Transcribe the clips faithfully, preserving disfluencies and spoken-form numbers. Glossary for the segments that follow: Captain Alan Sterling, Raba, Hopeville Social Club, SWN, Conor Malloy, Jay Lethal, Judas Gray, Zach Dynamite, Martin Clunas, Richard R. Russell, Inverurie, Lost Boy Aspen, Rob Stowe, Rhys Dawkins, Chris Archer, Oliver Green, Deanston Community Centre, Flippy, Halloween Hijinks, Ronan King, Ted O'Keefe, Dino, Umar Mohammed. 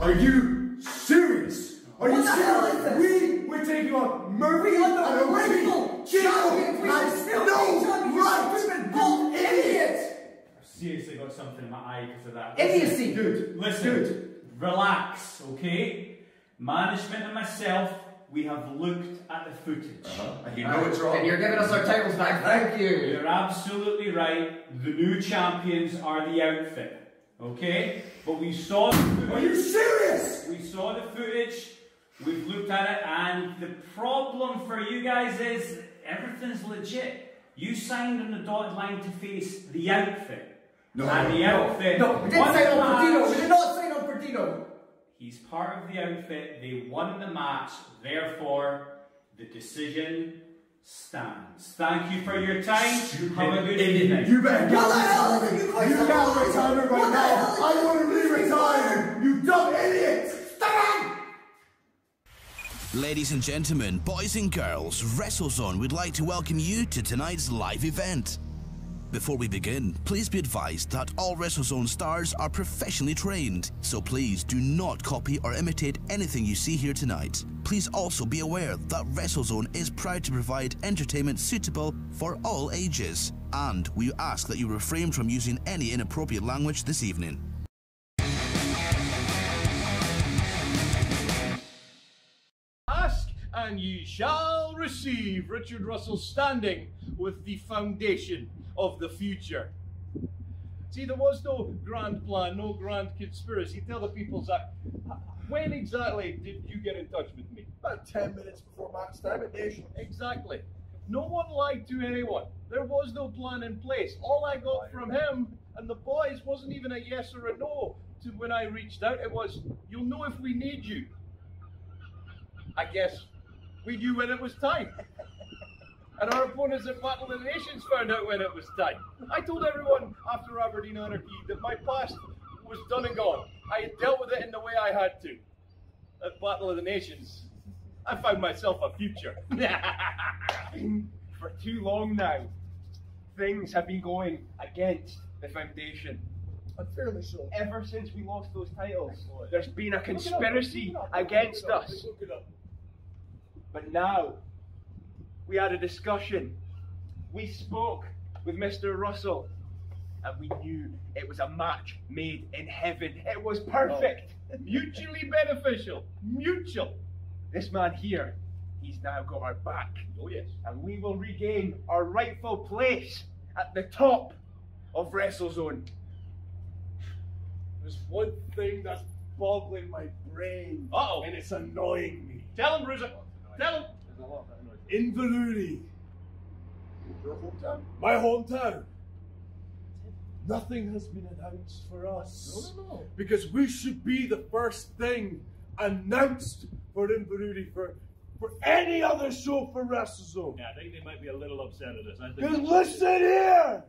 Are you serious? Are what you serious? We were taking on Murphy and a Murphy champion. That's no right. Stupid bull idiot. I seriously got something in my eye because of that. Idiocy, dude. Listen, dude. Relax, okay? Management and myself, we have looked at the footage. Uh-huh. And you know it's wrong. And you're giving us our titles back. Thank you. You're absolutely right. The new champions are the outfit. Okay? But we saw the footage. Are you serious? We saw the footage. We've looked at it. And the problem for you guys is everything's legit. You signed on the dotted line to face the outfit. No. And the outfit. No, no we didn't sign on for Dino. We did not sign on for Dino. He's part of the outfit, they won the match, therefore, the decision stands. Thank you for your time, stupid. Have a good evening. You better get out of here! You can't retire right now! I want to be retired, you dumb idiot! Stand! Ladies and gentlemen, boys and girls, WrestleZone would like to welcome you to tonight's live event. Before we begin, please be advised that all WrestleZone stars are professionally trained, so please do not copy or imitate anything you see here tonight. Please also be aware that WrestleZone is proud to provide entertainment suitable for all ages, and we ask that you refrain from using any inappropriate language this evening. Ask and you shall receive. Richard Russell standing with the foundation of the future. See, there was no grand plan, no grand conspiracy. Tell the people, Zach, when exactly did you get in touch with me? About ten minutes before match time at Nations. Exactly. No one lied to anyone. There was no plan in place. All I got from him and the boys wasn't even a yes or a no to when I reached out. It was, you'll know if we need you. I guess we knew when it was time. And our opponents at Battle of the Nations found out when it was time. I told everyone after Aberdeen Anarchy that my past was done and gone. I had dealt with it in the way I had to. At Battle of the Nations, I found myself a future. For too long now, things have been going against the foundation. Unfairly so. Ever since we lost those titles, there's been a conspiracy against us. But now, we had a discussion, we spoke with Mister Russell, and we knew it was a match made in heaven. It was perfect, oh. Mutually beneficial, mutual. This man here, he's now got our back. Oh yes. And we will regain our rightful place at the top of WrestleZone. There's one thing that's boggling my brain, uh-oh, and it's annoying me. Tell him, Bruiser, tell him. There's a lot of Inverurie. Your hometown? My hometown. Nothing has been announced for us. No, no, no. Because we should be the first thing announced for Inverurie for, for any other show for WrestleZone. Yeah, I think they might be a little upset at us. I think listen here!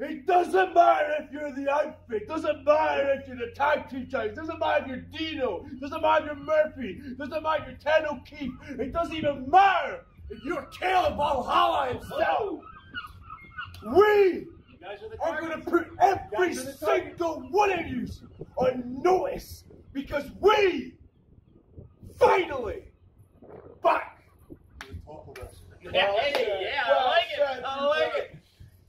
It doesn't matter if you're the outfit, doesn't matter if you're the tag team champions, doesn't matter if you're Dino, doesn't matter if you're Murphy, doesn't matter if you're Ted O'Keefe, it doesn't even matter! You're Caleb Valhalla himself! We are going to put every single one of you on notice because we finally back to the top of us. Yeah, I like it. I like it.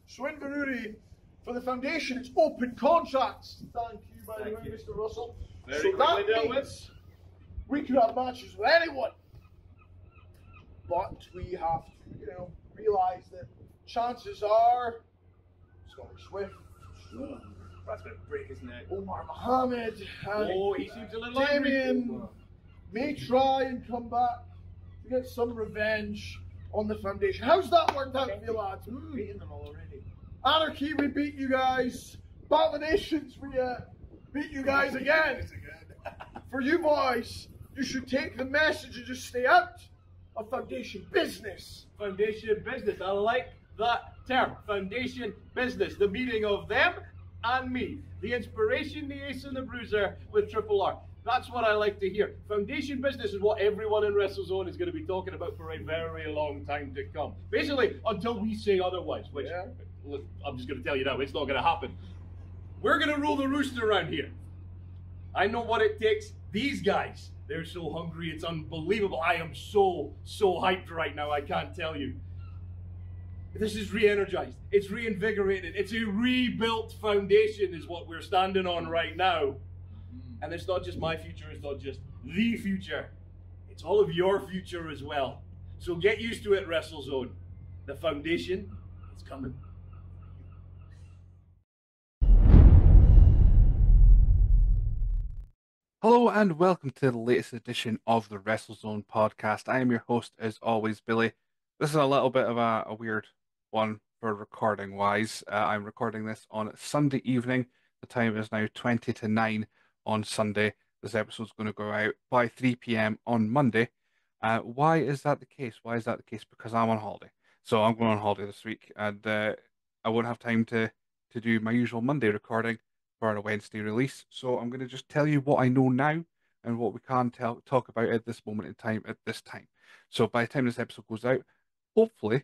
So Inverurie, for the foundation, it's open contracts. Thank you, by the way, Mister Russell. Very quickly dealt with. We could have matches with anyone. But we have to, you know, realise that chances are Scotty Swift, sure. That's going to break his neck. Umar Mohammed, oh, he seems a little Damien may try and come back to get some revenge on the foundation. How's that worked out for you lads? We've beaten them all already. Anarchy, we beat you guys. Battle of Nations, we uh, beat you guys again. For you boys, you should take the message and just stay out. A foundation business. Foundation business. I like that term. Foundation business. The meaning of them and me. The inspiration, the ace and the bruiser with Triple R. That's what I like to hear. Foundation business is what everyone in WrestleZone is going to be talking about for a very long time to come. Basically, until we say otherwise, which yeah. Look, I'm just going to tell you now, it's not going to happen. We're going to rule the roost around here. I know what it takes These guys, they're so hungry, it's unbelievable. I am so, so hyped right now, I can't tell you. This is re-energized, it's reinvigorated, it's a rebuilt foundation is what we're standing on right now. And it's not just my future, it's not just the future, it's all of your future as well. So get used to it, WrestleZone. The foundation is coming. Hello and welcome to the latest edition of the WrestleZone podcast. I am your host, as always, Billy. This is a little bit of a, a weird one for recording-wise. Uh, I'm recording this on Sunday evening. The time is now twenty to nine on Sunday. This episode's going to go out by three p m on Monday. Uh, why is that the case? Why is that the case? Because I'm on holiday. So I'm going on holiday this week, and uh, I won't have time to, to do my usual Monday recording for a Wednesday release, so I'm going to just tell you what I know now and what we can tell, talk about at this moment in time, at this time. So by the time this episode goes out, hopefully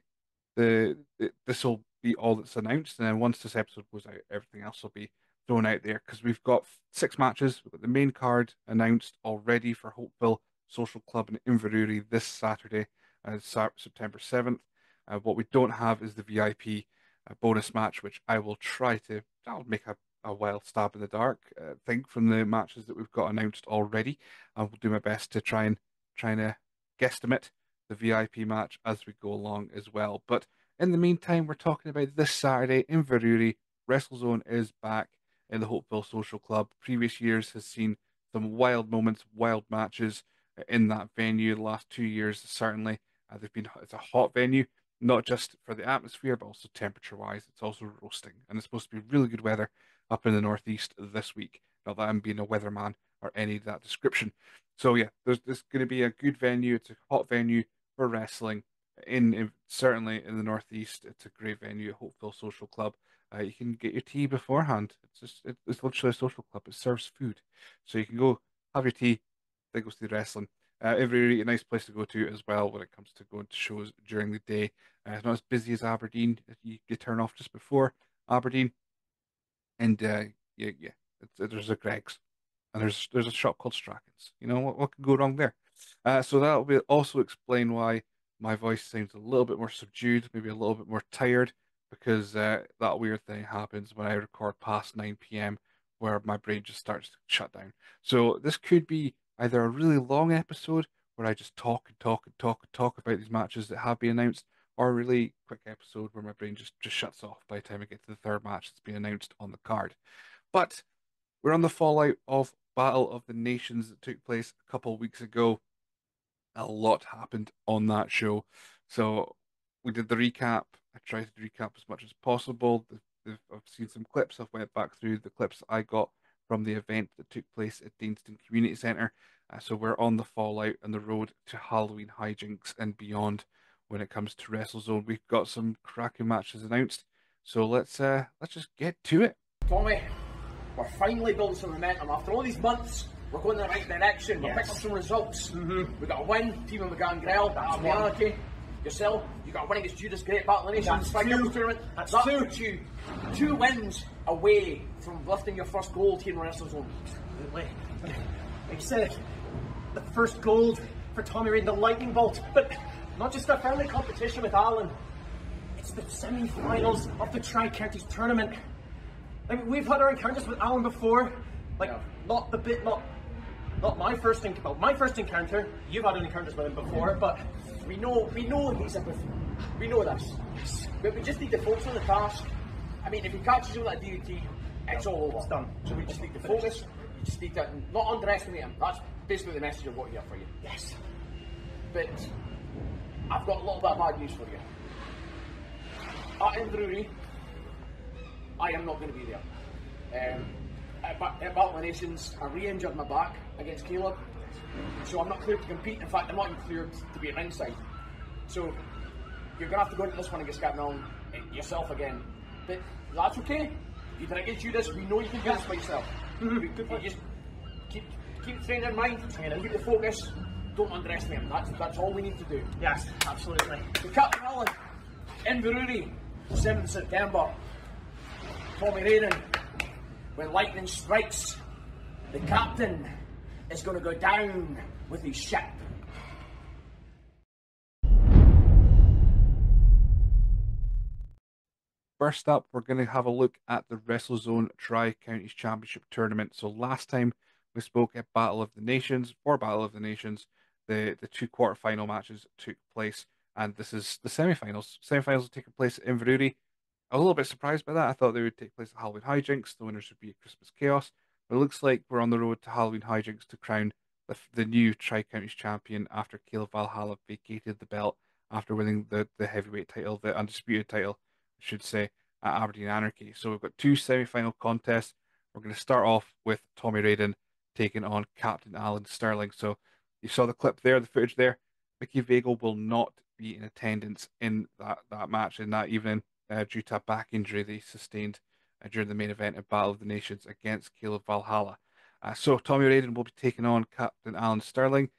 the, the this will be all that's announced, and then once this episode goes out, everything else will be thrown out there, because we've got six matches. We've got the main card announced already for Hopeville Social Club in Inverurie this Saturday, uh, September seventh. Uh, what we don't have is the V I P uh, bonus match, which I will try to, I'll make a a wild stab in the dark uh, thing from the matches that we've got announced already. I will do my best to try and try and uh, guesstimate the V I P match as we go along as well. But in the meantime, we're talking about this Saturday in Inverurie. WrestleZone is back in the Hopeville Social Club. Previous years has seen some wild moments, wild matches in that venue. The last two years, certainly, uh, they've been. It's a hot venue, not just for the atmosphere, but also temperature-wise. It's also roasting, and it's supposed to be really good weather up in the northeast this week. Not that I'm being a weatherman or any of that description. So yeah, there's, there's going to be a good venue. It's a hot venue for wrestling, in, in certainly in the northeast. It's a great venue, Hopeville Social Club. Uh, you can get your tea beforehand. It's just it, it's literally a social club. It serves food, so you can go have your tea, then go see the wrestling. Uh, every a nice place to go to as well when it comes to going to shows during the day. Uh, it's not as busy as Aberdeen. You, you turn off just before Aberdeen. And uh, yeah, yeah, it's, it, there's a Greg's, and there's there's a shop called Strachan's. You know what, what could go wrong there? Uh, so that will also explain why my voice sounds a little bit more subdued, maybe a little bit more tired, because uh, that weird thing happens when I record past nine p m, where my brain just starts to shut down. So this could be either a really long episode where I just talk and talk and talk and talk about these matches that have been announced, or a really quick episode where my brain just, just shuts off by the time I get to the third match that's been announced on the card. But we're on the fallout of Battle of the Nations that took place a couple of weeks ago. A lot happened on that show. So we did the recap. I tried to recap as much as possible. The, the, I've seen some clips. I've went back through the clips I got from the event that took place at Deanston Community Centre. Uh, so we're on the fallout and the road to Halloween Hijinks and beyond. When it comes to WrestleZone, we've got some cracking matches announced, so let's uh, let's just get to it. Tommy, we're finally building some momentum. After all these months, we're going in the right direction. We're yes. picking up some results. Mm-hmm. We've got a win, team of McGangrel, that's the Anarchy. Yourself, you got a win against Judas, great Battle of the Nations. That's two. Tournament. That's that two. You two wins away from lifting your first gold here in WrestleZone. Absolutely. Like you said, the first gold for Tommy Raiden, the lightning bolt, but not just a friendly competition with Alan, it's the semi-finals of the Tri-Counties Tournament. Like, we've had our encounters with Alan before, like, yeah. not the bit, not not my first encounter, well, my first encounter, you've had encounters with him before, but we know, we know he's a, we know this, but we just need to focus on the task. I mean, if he catches you with a D U T, it's yeah. all over. It's done. So we just need to focus, you just need to not underestimate him. That's basically the message I've got here for you. Yes. But I've got a little bit of bad news for you. At Inverurie, I am not going to be there. Um, at, ba at Battle of Nations, I re-injured my back against Caleb, so I'm not cleared to compete. In fact, I'm not even cleared to be at ringside. So you're going to have to go into this one against Captain Alan yourself again. But that's okay. You did against Judas. We know you can do this by yourself. You just keep keep training in mind. Keep the focus. Don't underestimate him. That's, that's all we need to do. Yes, absolutely. So Captain Alan, Inverurie, seventh of September. Tommy Raiden, when lightning strikes, the captain is going to go down with his ship. First up, we're going to have a look at the WrestleZone Tri-Counties Championship Tournament. So last time we spoke at Battle of the Nations, for Battle of the Nations, the, the two quarterfinal matches took place, and this is the semifinals. Semifinals are taking place at Inverurie. I was a little bit surprised by that. I thought they would take place at Halloween Hijinks. The winners would be at Christmas Chaos. But it looks like we're on the road to Halloween Hijinks to crown the, the new Tri-Counties champion after Caleb Valhalla vacated the belt after winning the, the heavyweight title, the undisputed title, I should say, at Aberdeen Anarchy. So we've got two semi-final contests. We're going to start off with Tommy Raiden taking on Captain Alan Sterling. So you saw the clip there, the footage there. Mickey Vago will not be in attendance in that, that match in that evening uh, due to a back injury that he sustained uh, during the main event at Battle of the Nations against Caleb Valhalla. Uh, so Tommy Raiden will be taking on Captain Alan Sterling.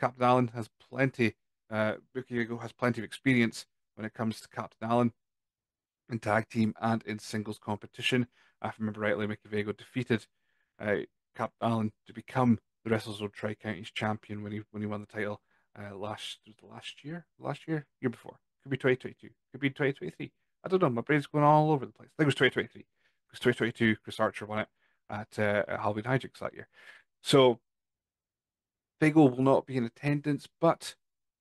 Captain Alan has plenty, uh, Mickey Vago has plenty of experience when it comes to Captain Alan in tag team and in singles competition. If I remember rightly, Mickey Vago defeated uh, Captain Alan to become the WrestleZone Tri-Counties champion when he when he won the title uh, last last year, last year, year before. Could be twenty twenty-two, could be twenty twenty-three. I don't know, my brain's going all over the place. I think it was twenty twenty-three. Because twenty twenty-two, Chris Archer won it at, uh, at Halloween Hijinks that year. So, Vago will not be in attendance, but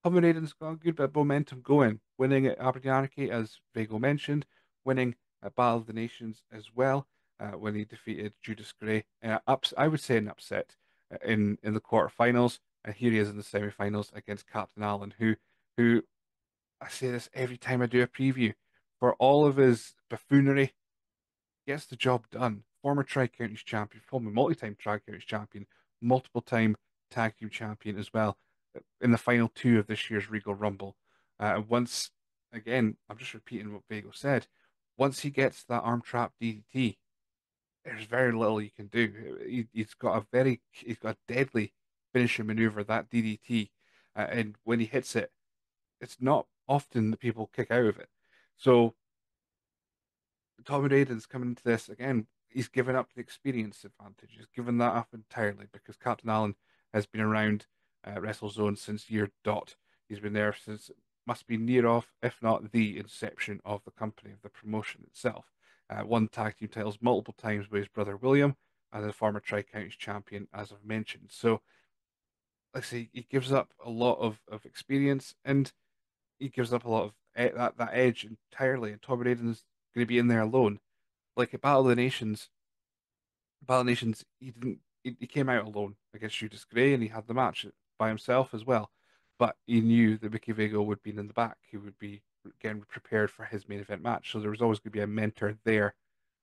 Tommy Raiden's got a good bit of momentum going, winning at Aberdeen Anarchy, as Vago mentioned, winning at Battle of the Nations as well, uh, when he defeated Judas Gray. Uh, ups, I would say an upset in, in the quarterfinals, and here he is in the semi-finals against Captain Allen, who, who I say this every time I do a preview, for all of his buffoonery, gets the job done. Former Tri-Counties champion, former multi-time Tri-Counties champion, multiple-time tag team champion as well, in the final two of this year's Regal Rumble. Uh, once again, I'm just repeating what Vago said, once he gets that arm trap D D T, there's very little you can do. He, he's got a very, he's got a deadly finishing maneuver, that D D T, uh, and when he hits it, it's not often that people kick out of it. So Tommy Raiden's coming into this again. He's given up the experience advantage. He's given that up entirely because Captain Allen has been around uh, WrestleZone since year dot. He's been there since. Must be near off, if not the inception of the company, of the promotion itself. Uh, won tag team titles multiple times with his brother William, and a former Tri-Counties champion, as I've mentioned. So, let's see, he gives up a lot of, of experience, and he gives up a lot of e that, that edge entirely, and Tommy Raiden's going to be in there alone. Like at Battle of the Nations, Battle of the Nations, he, didn't, he, he came out alone against Judas Gray, and he had the match by himself as well. But he knew that Mickey Vago would be in the back. He would be getting prepared for his main event match. So there was always going to be a mentor there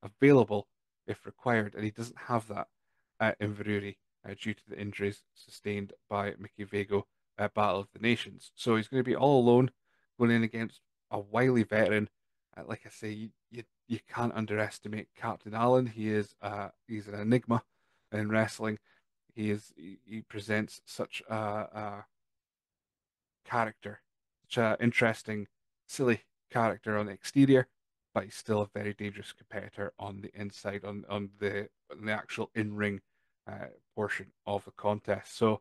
available if required. And he doesn't have that at Inverurie uh, due to the injuries sustained by Mickey Vago at Battle of the Nations. So he's going to be all alone going in against a wily veteran. Uh, like I say, you, you, you can't underestimate Captain Allen. He is uh, he's an enigma in wrestling. He, is, he, he presents such a... a character, such an interesting, silly character on the exterior, but he's still a very dangerous competitor on the inside, on on the on the actual in-ring uh, portion of the contest. So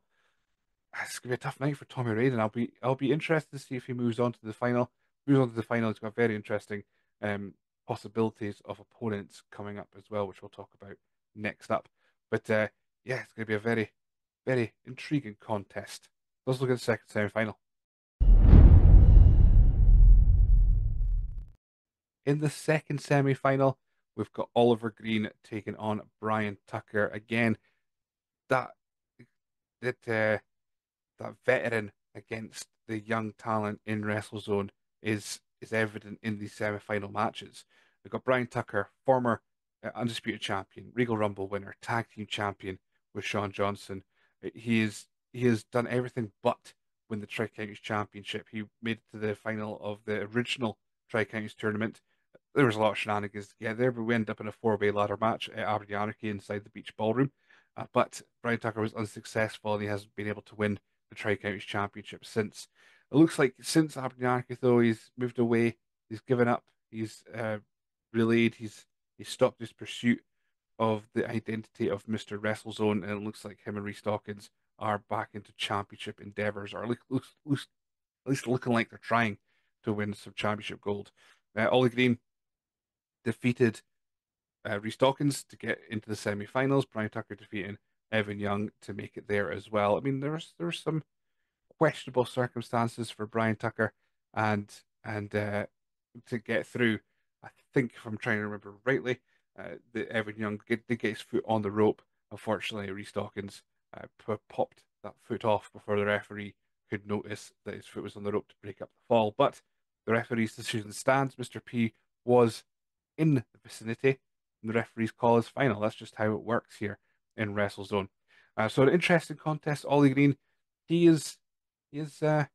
it's gonna be a tough night for Tommy Raiden. I'll be I'll be interested to see if he moves on to the final. Moves on to the final. He's got very interesting um, possibilities of opponents coming up as well, which we'll talk about next up. But uh, yeah, it's gonna be a very, very intriguing contest. Let's look at the second semi-final. In the second semi-final, we've got Oliver Green taking on Brian Tucker. Again, that that uh, that veteran against the young talent in WrestleZone is is evident in these semi-final matches. We've got Brian Tucker, former uh, undisputed champion, Regal Rumble winner, tag team champion with Shawn Johnson. He is he has done everything but win the Tri-Counties Championship. He made it to the final of the original Tri-Counties tournament. There was a lot of shenanigans to get there, but we ended up in a four-way ladder match at Aberdeen Anarchy inside the Beach Ballroom. Uh, but Brian Tucker was unsuccessful, and he hasn't been able to win the Tri-Counties Championship since. It looks like since Aberdeen Anarchy, though, he's moved away. He's given up. He's uh, relayed. He's, he's stopped his pursuit of the identity of Mister WrestleZone, and it looks like him and Rhys Dawkins are back into championship endeavours, or at least, at least, at least looking like they're trying to win some championship gold. Uh, Ollie Green defeated uh, Rhys Dawkins to get into the semi-finals. Brian Tucker defeating Evan Young to make it there as well. I mean, there's there's some questionable circumstances for Brian Tucker and and uh, to get through. I think, if I'm trying to remember rightly, uh, that Evan Young did get his foot on the rope. Unfortunately, Rhys Dawkins uh, popped that foot off before the referee could notice that his foot was on the rope to break up the fall. But the referee's decision stands. Mister P was in the vicinity, and the referee's call is final. That's just how it works here in WrestleZone. Uh, so an interesting contest. Ollie Green, he is, he is, uh,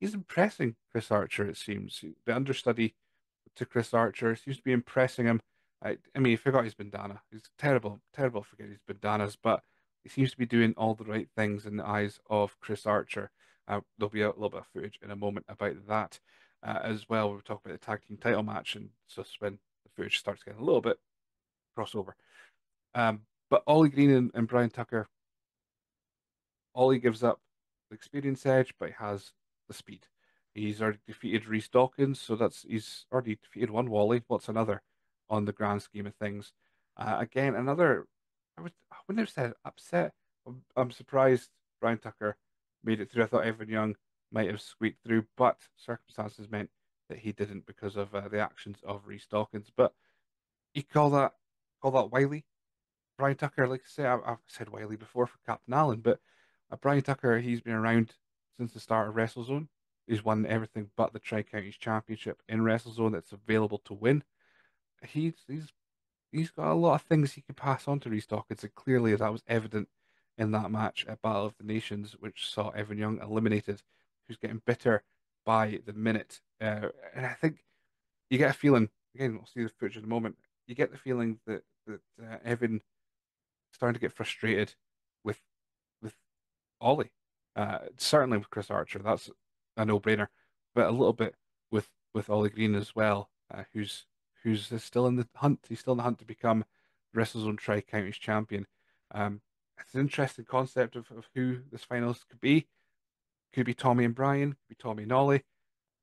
he's impressing Chris Archer, it seems. The understudy to Chris Archer seems to be impressing him. I, I mean, he forgot his bandana. He's terrible, terrible for getting his bandanas, but he seems to be doing all the right things in the eyes of Chris Archer. Uh, there'll be a little bit of footage in a moment about that. Uh, as well, we'll talk about the tag team title match, and so when the footage starts getting a little bit crossover. Um, but Ollie Green and, and Brian Tucker, Ollie gives up the experience edge, but he has the speed. He's already defeated Rhys Dawkins, so that's he's already defeated one Wally. What's another on the grand scheme of things? Uh, again, another, I, would, I wouldn't have said upset. I'm, I'm surprised Brian Tucker made it through. I thought Evan Young might have squeaked through, but circumstances meant that he didn't because of uh, the actions of Rhys Dawkins. But you call that call that wily? Brian Tucker, like I say, I, I've said wily before for Captain Alan, but uh, Brian Tucker, he's been around since the start of WrestleZone. He's won everything but the Tri-Counties Championship in WrestleZone that's available to win. He's he's he's got a lot of things he can pass on to Rhys Dawkins, and clearly that was evident in that match at Battle of the Nations, which saw Evan Young eliminated, who's getting bitter by the minute. Uh, and I think you get a feeling, again, we'll see the footage in a moment, you get the feeling that, that uh, Evan is starting to get frustrated with with Ollie. Uh, certainly with Chris Archer, that's a no-brainer, but a little bit with, with Ollie Green as well, uh, who's who's still in the hunt. He's still in the hunt to become WrestleZone Tri-Counties champion. Um, it's an interesting concept of, of who this finals could be. Could be Tommy and Brian, could be Tommy and Ollie,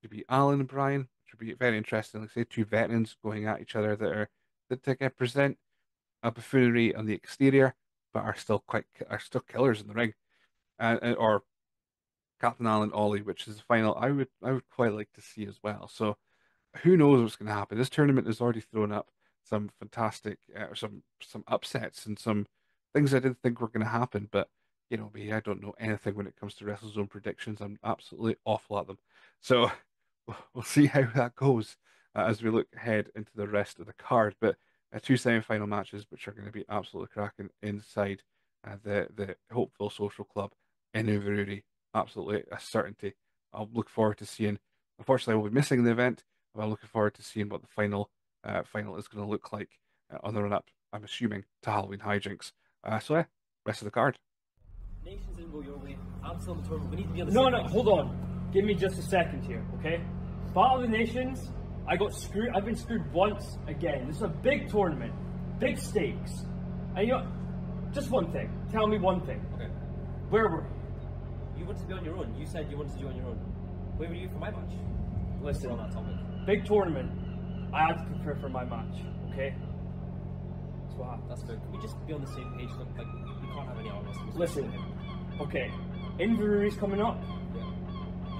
could be Alan and Brian, which would be very interesting. Like I say, two veterans going at each other that are that they present a buffoonery on the exterior, but are still quite are still killers in the ring. Uh, and, or Captain Alan Ollie, which is the final I would I would quite like to see as well. So who knows what's going to happen? This tournament has already thrown up some fantastic, uh, some some upsets and some things I didn't think were going to happen, but. You know me, I don't know anything when it comes to WrestleZone predictions. I'm absolutely awful at them. So we'll see how that goes uh, as we look ahead into the rest of the card. But uh, two semi-final matches, which are going to be absolutely cracking inside uh, the, the Hopeville Social Club in Inverurie. Absolutely a certainty. I'll look forward to seeing, unfortunately, I will be missing the event, but I'm looking forward to seeing what the final, uh, final is going to look like uh, on the run-up, I'm assuming, to Halloween Hijinks. Uh, so yeah, rest of the card. Nations didn't go your way. Absolute tournament. We need to be on the No, no, hold on. Give me just a second here, okay? Battle of the Nations, I got screwed. I've been screwed once again. This is a big tournament. Big stakes. And you know, just one thing. Tell me one thing. Okay. Where were you? You wanted to be on your own. You said you wanted to be on your own. Where were you for my match? Listen, on that topic. Big tournament. I had to prepare for my match, okay? That's what happened. That's good. Can we just be on the same page? Look, like, we can't have any arguments. Listen. Okay, Inverurie's coming up. Yeah.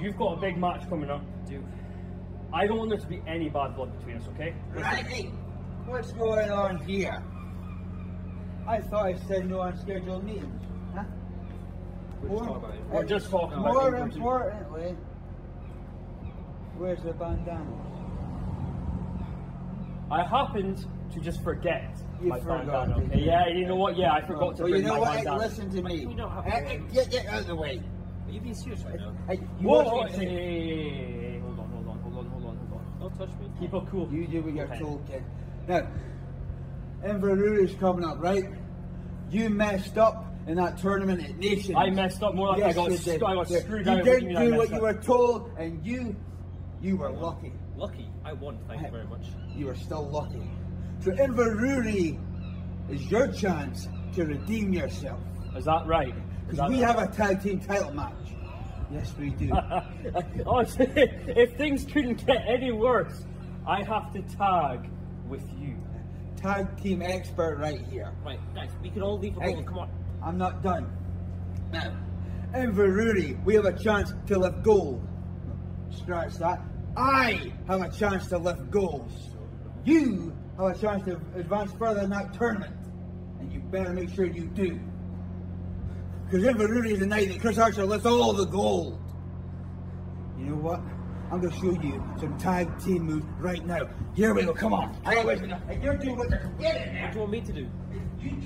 You've got a big match coming up. Dude, I don't want there to be any bad blood between us, okay? Righty, what's going on here? I thought I said no unscheduled meetings. Huh? We're just talking about it. We're just talking about it. More importantly, where's the bandana? I happened to just forget. You my forgot. Bandana, okay? Yeah, you know what? Yeah, I forgot oh, to well, bring you know my what? Bandana. Listen to me. You know how I, get, get out of the way. Are you being serious right now? I, I, you whoa, whoa, hey, hey, hey, hey, hold on, hold on, hold on, hold on, hold on. Don't touch me. Keep it cool. You do what you're told, kid. Now, Inverurie's coming up, right? You messed up in that tournament at Nations. I messed up more like yes, I got, sc I got screwed out. You didn't do what you were told, and you, you were lucky. Lucky? I won, thank you very much. You were still lucky. So Inverurie is your chance to redeem yourself. Is that right? Because we right? have a tag team title match. Yes, we do. Oh, if things couldn't get any worse, I have to tag with you. Tag team expert right here. Right, guys, we can all leave the hole. Come on. I'm not done. Now, Inverurie, we have a chance to lift gold. Scratch that. I have a chance to lift gold. You have a chance to advance further in that tournament. And you better make sure you do. Because Inverurie is the night that Chris Archer lifts all the gold. You know what? I'm going to show you some tag team moves right now. Here we go, come on. I ain't wasting nothing. You're doing what you're Get in there. What do you want me to do? You,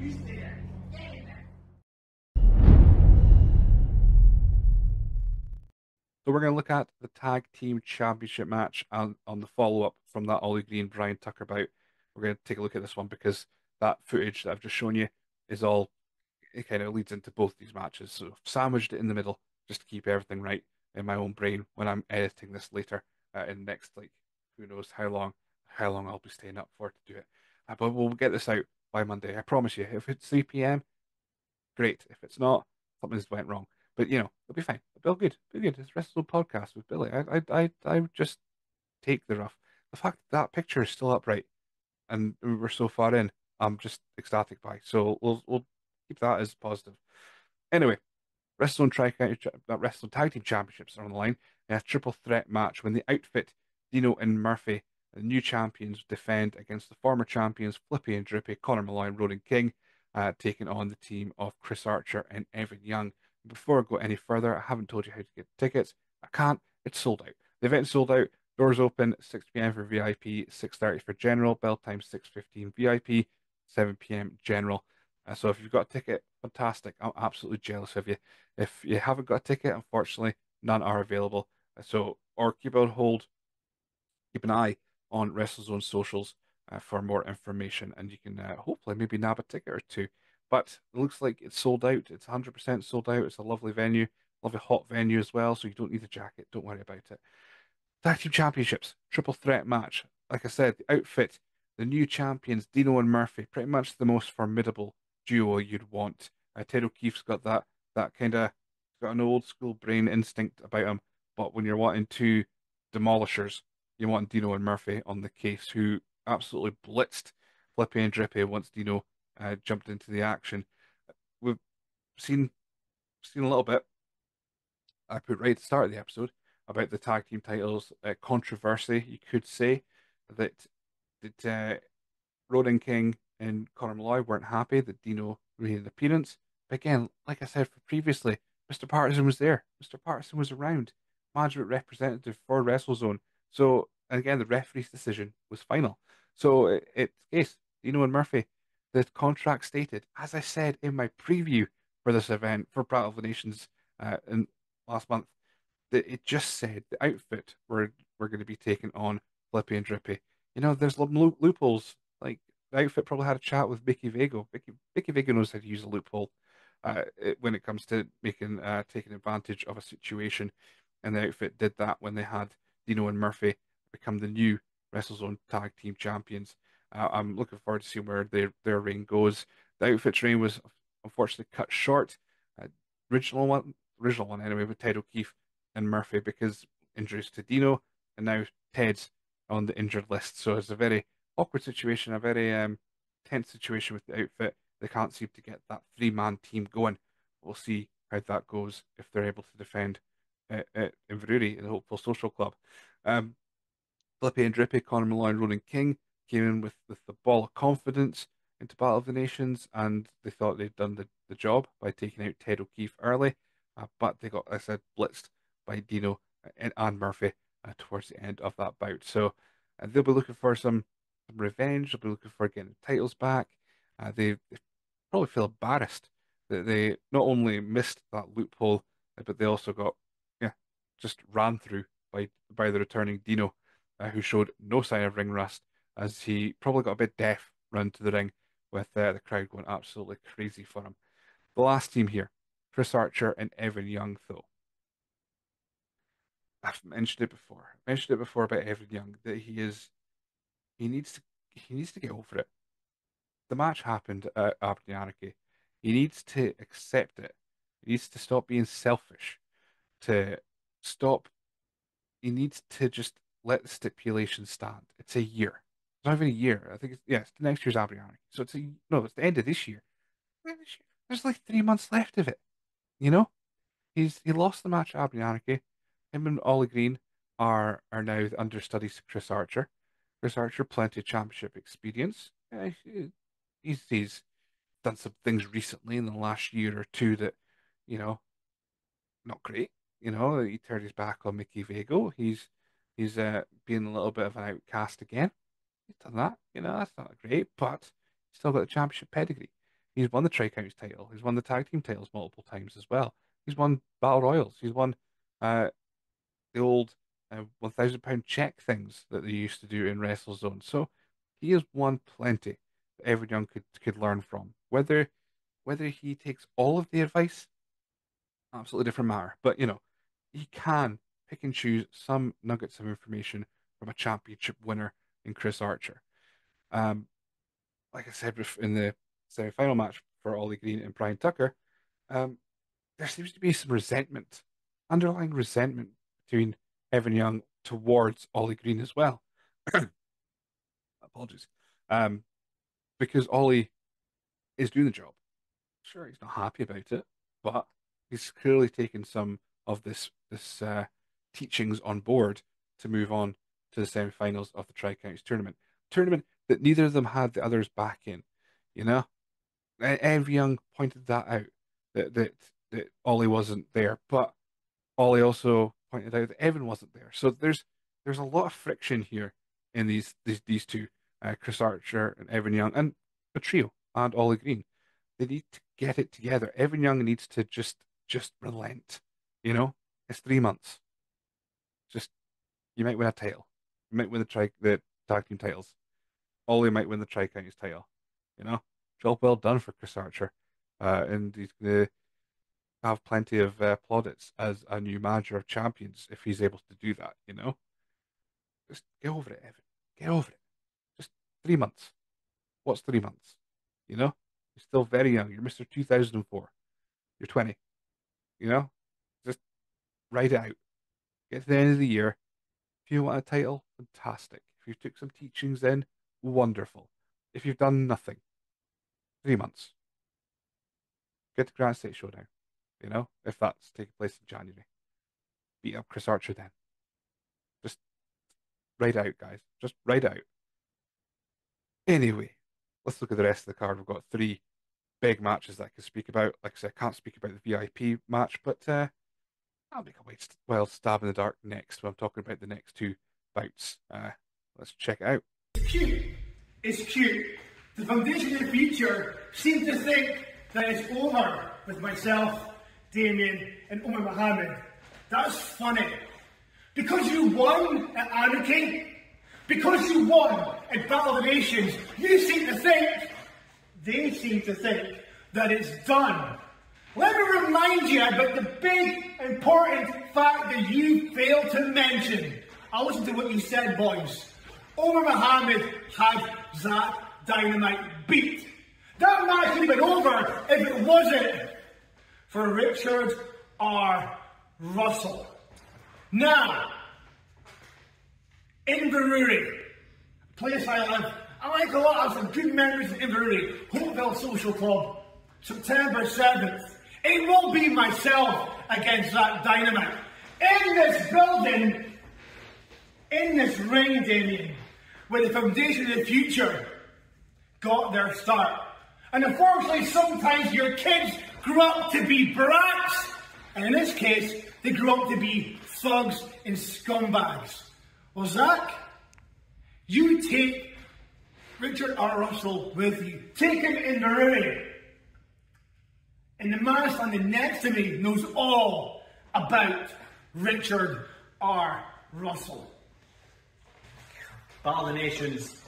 you stay there. Get in there. So we're going to look at the tag team championship match and on the follow-up from that Ollie Green, Brian Tucker bout. We're going to take a look at this one because that footage that I've just shown you is all, it kind of leads into both these matches. So I've sandwiched it in the middle just to keep everything right in my own brain when I'm editing this later uh, in the next, like, who knows how long, how long I'll be staying up for to do it. Uh, but we'll get this out by Monday. I promise you. If it's three p m, great. If it's not, something's went wrong. But, you know, it'll be fine. It'll be good. It'll be good. It's WrestleZone podcast with Billy. I, I, I, I would just take the rough. The fact that, that picture is still upright and we're so far in, I'm just ecstatic by. So we'll, we'll keep that as positive. Anyway. WrestleZone Tri-Counties WrestleZone Tag Team Championships are on the line in a triple threat match when the outfit, Dino and Murphy, the new champions, defend against the former champions, Flippy and Drippy, Conor Malloy and Ronan King, uh, taking on the team of Chris Archer and Evan Young. Before I go any further, I haven't told you how to get tickets. I can't. It's sold out. The event's sold out. Doors open, six p m for V I P, six thirty for general, bell time six fifteen V I P, seven p m general. Uh, so if you've got a ticket, fantastic. I'm absolutely jealous of you. If you haven't got a ticket, unfortunately, none are available. So, or keep on hold, keep an eye on WrestleZone socials uh, for more information, and you can uh, hopefully maybe nab a ticket or two. But it looks like it's sold out. It's one hundred percent sold out. It's a lovely venue, lovely hot venue as well, so you don't need a jacket. Don't worry about it. Tag Team Championships, triple threat match. Like I said, the outfit, the new champions, Dino and Murphy, pretty much the most formidable duo you'd want. Uh, Ted O'Keefe's got that that kind of got an old school brain instinct about him, but when you're wanting two demolishers, you want Dino and Murphy on the case, who absolutely blitzed Flippy and Drippy once Dino uh, jumped into the action. We've seen seen a little bit. I put right at the start of the episode about the tag team titles uh, controversy. You could say that that uh, Ronan King and Conor Malloy weren't happy that Dino made an appearance. But again, like I said for previously, Mister Patterson was there. Mister Patterson was around. Management representative for WrestleZone. So, and again, the referee's decision was final. So, it, it's case, Dino and Murphy, the contract stated, as I said in my preview for this event, for Battle of the Nations uh, in, last month, that it just said the outfit were, were going to be taken on Flippy and Drippy. You know, there's loopholes, like, the outfit probably had a chat with Mickey Vago. Mickey, Mickey Vago knows how to use a loophole uh, it, when it comes to making uh, taking advantage of a situation. And the outfit did that when they had Dino and Murphy become the new WrestleZone Tag Team Champions. Uh, I'm looking forward to seeing where their, their reign goes. The outfit's reign was unfortunately cut short. Uh, original one, original one anyway, with Ted O'Keefe and Murphy because injuries to Dino. And now Ted's on the injured list. So it's a very awkward situation, a very um, tense situation with the outfit. They can't seem to get that three-man team going. We'll see how that goes if they're able to defend uh, uh, Inverurie in the Hopeville Social Club. Um, Flippy and Drippy, Conor Malloy and Ronan King came in with, with the ball of confidence into Battle of the Nations, and they thought they'd done the, the job by taking out Ted O'Keefe early, uh, but they got, as I said, blitzed by Dino and, and Murphy uh, towards the end of that bout. So uh, they'll be looking for some revenge. They'll be looking for getting the titles back. Uh, they, they probably feel embarrassed that they not only missed that loophole, but they also got yeah just ran through by by the returning Dino, uh, who showed no sign of ring rust as he probably got a bit deaf run to the ring with uh, the crowd going absolutely crazy for him. The last team here, Chris Archer and Evan Young, though. I've mentioned it before. I mentioned it before about Evan Young that he is. He needs to he needs to get over it. the match happened at Aberdeen Anarchy. He needs to accept it. He needs to stop being selfish. To stop, he needs to just let the stipulation stand. It's a year. It's not even a year. I think it's, yeah, it's the next year's Aberdeen Anarchy. So it's a, no, it's the end of this year. There's like three months left of it. You know, he's he lost the match at Aberdeen Anarchy. Him and Ollie Green are are now the understudies to Chris Archer. Chris Archer, plenty of championship experience. Yeah, he, he's he's done some things recently in the last year or two that, you know, not great. You know, he turned his back on Mickey Vago. He's he's uh, being a little bit of an outcast again. He's done that. You know, that's not great, but he's still got the championship pedigree. He's won the Tri-Counties title. He's won the tag team titles multiple times as well. He's won Battle Royals. He's won uh, the old uh, one thousand pound check things that they used to do in WrestleZone. So he has won plenty that Evan Young could, could learn from. Whether whether he takes all of the advice, absolutely different matter. But, you know, he can pick and choose some nuggets of information from a championship winner in Chris Archer. Um, like I said in the semi-final match for Ollie Green and Brian Tucker, um, there seems to be some resentment, underlying resentment between Evan Young towards Ollie Green as well. Apologies. Um, because Ollie is doing the job. Sure, he's not happy about it, but he's clearly taken some of this this uh, teachings on board to move on to the semi-finals of the Tri-Counties tournament. Tournament that neither of them had the others back in, you know? Evan Young pointed that out, that, that, that Ollie wasn't there, but Ollie also pointed out that Evan wasn't there. So there's there's a lot of friction here in these these, these two, uh, Chris Archer and Evan Young, and a trio, and Ollie Green. They need to get it together. Evan Young needs to just just relent, you know? It's three months. Just, you might win a title. You might win the, tri- the tag team titles. Ollie might win the Tri-Counties title, you know? Job well done for Chris Archer. Uh, and he's going to have plenty of uh, plaudits as a new manager of champions if he's able to do that, you know? Just get over it, Evan. Get over it. Just three months. What's three months? You know? You're still very young. You're Mister two thousand four. You're twenty. You know? Just ride it out. Get to the end of the year. If you want a title, fantastic. If you took some teachings in, wonderful. If you've done nothing, three months. Get the Grand State Showdown. You know, if that's taking place in January. Beat up Chris Archer then. Just ride out, guys. Just ride out. Anyway, let's look at the rest of the card. We've got three big matches that I can speak about. Like I said, I can't speak about the V I P match, but uh, I'll make a wild stab in the dark next when I'm talking about the next two bouts. Uh, let's check it out. It's cute. It's cute. The Foundation of the Future seem to think that it's over with myself, Damien, and Umar Mohammed. That's funny. Because you won at Anarchy, because you won at Battle of the Nations, you seem to think, they seem to think, that it's done. Let me remind you about the big, important fact that you failed to mention. I'll listen to what you said, boys. Umar Mohammed had Zach Dynamite beat. That match would have been over if it wasn't for Richard R. Russell. Now, Inverurie, a place I live. I like a lot, I have some good memories in Inverurie. Hopeville Social Club, September seventh. It will be myself against that Dynamite. In this building, in this ring, Damien, where the Foundation of the Future got their start. And unfortunately, sometimes your kids grew up to be brats, and in this case, they grew up to be thugs and scumbags. Well, Zach, you take Richard R. Russell with you. Take him in the room. And the man standing next to me knows all about Richard R. Russell. Battle of the Nations,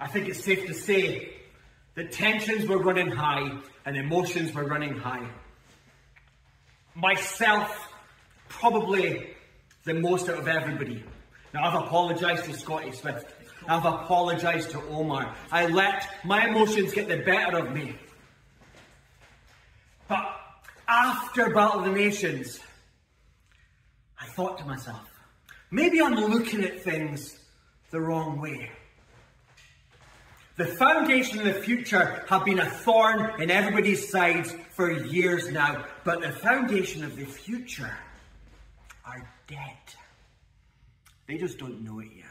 I think it's safe to say the tensions were running high and emotions were running high. Myself, probably the most out of everybody. Now, I've apologised to Scotty Swift. I've apologised to Omar. I let my emotions get the better of me. But after Battle of the Nations, I thought to myself, maybe I'm looking at things the wrong way. The foundation of the future have been a thorn in everybody's sides for years now, but the foundation of the future are dead. They just don't know it yet.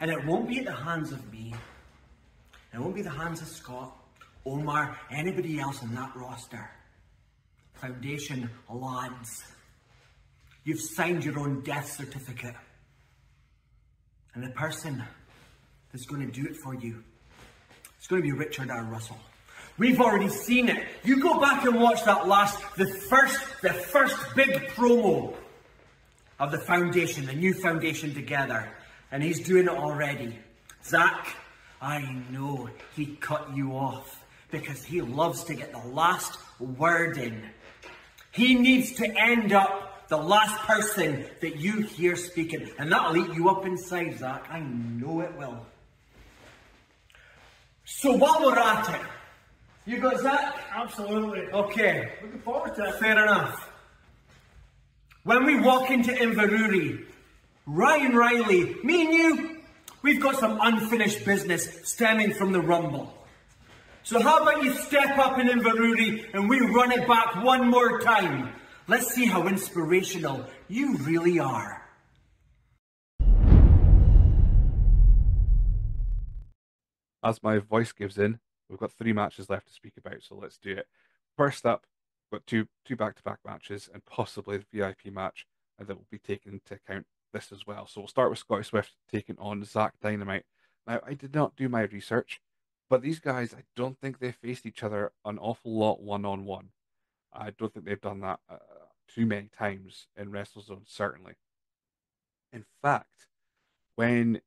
And it won't be at the hands of me. It won't be the hands of Scott, Omar, anybody else in that roster. Foundation lads, you've signed your own death certificate. And the person that's going to do it for you, it's going to be Richard R. Russell. We've already seen it. You go back and watch that last, the first, the first big promo of the foundation, the new foundation together. And he's doing it already. Zach, I know he cut you off because he loves to get the last word in. He needs to end up the last person that you hear speaking. And that'll eat you up inside, Zach. I know it will. So while we're at it, you got Zach? Absolutely. Okay. Looking forward to it. Fair enough. When we walk into Inverurie, Ryan Riley, me and you, we've got some unfinished business stemming from the Rumble. So how about you step up in Inverurie and we run it back one more time? Let's see how inspirational you really are. As my voice gives in, we've got three matches left to speak about, so let's do it. First up, we've got two two back-to-back matches and possibly the V I P match, and that will be taken into account this as well. So we'll start with Scotty Swift taking on Zach Dynamite. Now, I did not do my research, but these guys, I don't think they faced each other an awful lot one-on-one. I don't think they've done that uh, too many times in WrestleZone, certainly. In fact, when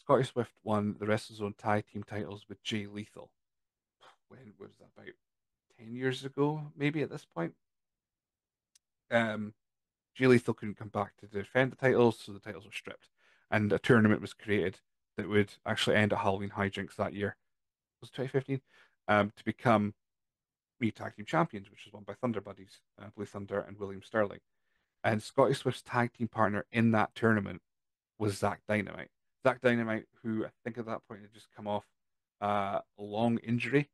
Scotty Swift won the WrestleZone tag team titles with Jay Lethal, when was that, about ten years ago, maybe at this point? Um... Jay Lethal couldn't come back to defend the titles, so the titles were stripped. And a tournament was created that would actually end at Halloween Hijinks that year. It was twenty fifteen, um, to become new tag team champions, which was won by Thunder Buddies, uh, Blue Thunder and William Sterling. And Scotty Swift's tag team partner in that tournament was Zach Dynamite. Zach Dynamite, who I think at that point had just come off uh, a long injury,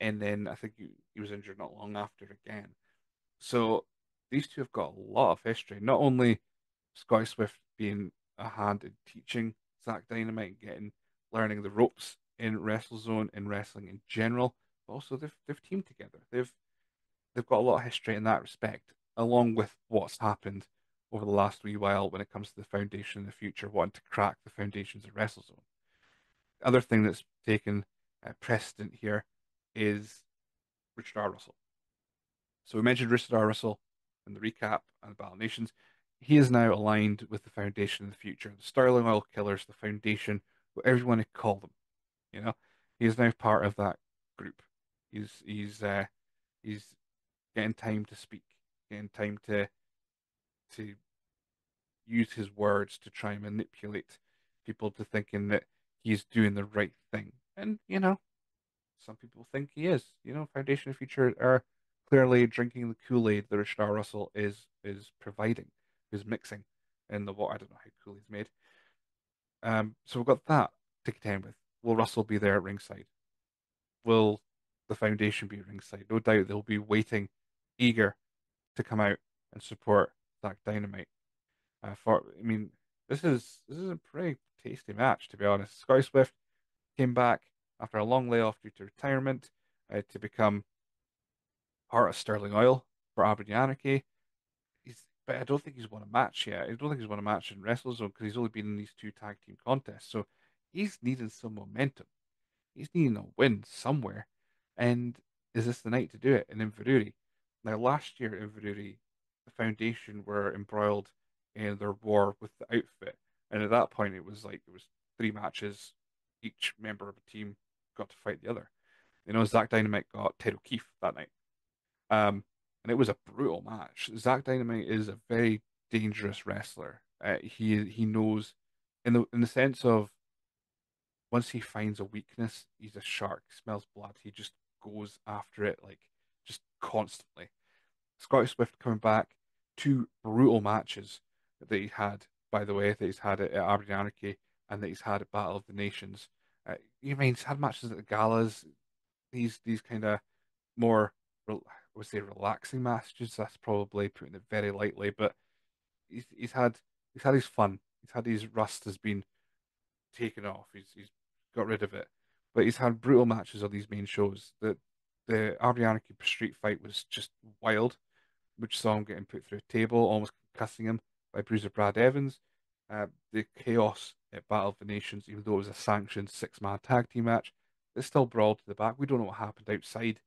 and then I think he, he was injured not long after again. So these two have got a lot of history. Not only Scotty Swift being a hand in teaching Zach Dynamite, getting learning the ropes in WrestleZone and wrestling in general, but also they've they've teamed together. They've they've got a lot of history in that respect, along with what's happened over the last wee while when it comes to the foundation in the future, wanting to crack the foundations of WrestleZone. The other thing that's taken uh, precedent here is Richard R. Russell. So we mentioned Richard R. Russell in the recap and the Battle of Nations. He is now aligned with the foundation in the future. The Sterling Oil Killers, the foundation, whatever you want to call them. You know, he is now part of that group. He's he's uh, he's getting time to speak, getting time to to use his words to try and manipulate people to thinking that he's doing the right thing. And you know, some people think he is. You know, foundation in the future are clearly drinking the Kool-Aid that Richard R. Russell is is providing, is mixing in the water. I don't know how Kool-Aid's made. Um, so we've got that to contend with. Will Russell be there at ringside? Will the foundation be at ringside? No doubt they'll be waiting, eager to come out and support Zach Dynamite. Uh, for I mean, this is this is a pretty tasty match, to be honest. Scotty Swift came back after a long layoff due to retirement uh, to become part of Sterling Oil for Aberdeen Anarchy. He's, but I don't think he's won a match yet. I don't think he's won a match in WrestleZone because he's only been in these two tag team contests. So he's needing some momentum. He's needing a win somewhere. And is this the night to do it in Inverurie? Now, last year in Inverurie, the foundation were embroiled in their war with the outfit. And at that point, it was like, it was three matches. Each member of a team got to fight the other. You know, Zach Dynamite got Ted O'Keefe that night. Um, and it was a brutal match. Zach Dynamite is a very dangerous wrestler. Uh, he he knows in the in the sense of once he finds a weakness, he's a shark, smells blood, he just goes after it, like, just constantly. Scotty Swift coming back, two brutal matches that he had, by the way, that he's had at, at Aberdeen Anarchy and that he's had at Battle of the Nations. Uh, you mean, he's had matches at the galas, these these kind of more, I would say, relaxing matches. That's probably putting it very lightly, but he's he's had he's had his fun. He's had his rust has been taken off. He's he's got rid of it, but he's had brutal matches on these main shows. The the Aberdeen Anarchy street fight was just wild, which saw him getting put through a table, almost concussing him by Bruiser Brad Evans. Uh, the chaos at Battle of the Nations, even though it was a sanctioned six-man tag team match, it's still brawled to the back. We don't know what happened outside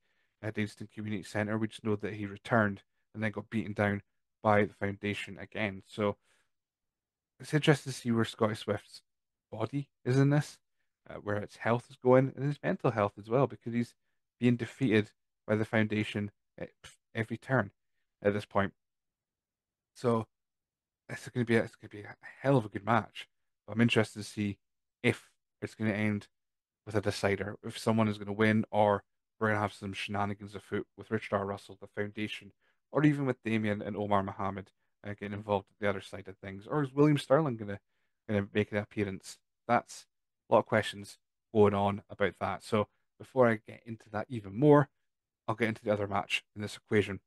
uh, Deanston Community Centre. We just know that he returned and then got beaten down by the Foundation again. So it's interesting to see where Scotty Swift's body is in this, uh, where its health is going, and his mental health as well, because he's being defeated by the Foundation at every turn at this point. So it's going to be a, it's going to be a hell of a good match. I'm interested to see if it's going to end with a decider, if someone is going to win, or we're going to have some shenanigans afoot with Richard R. Russell, the Foundation, or even with Damien and Umar Mohammed uh, getting involved at the other side of things. Or is William Sterling going to, going to make an appearance? That's a lot of questions going on about that. So before I get into that even more, I'll get into the other match in this equation.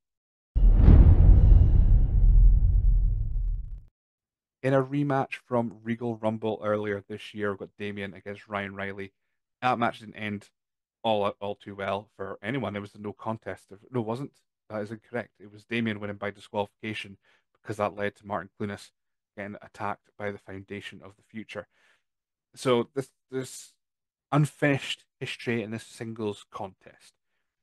In a rematch from Regal Rumble earlier this year, we've got Damien against Ryan Riley. That match didn't end all all too well for anyone. It was a no contest. No, it wasn't. That is incorrect. It was Damien winning by disqualification because that led to Martin Clunas getting attacked by the Foundation of the Future. So this this unfinished history in this singles contest,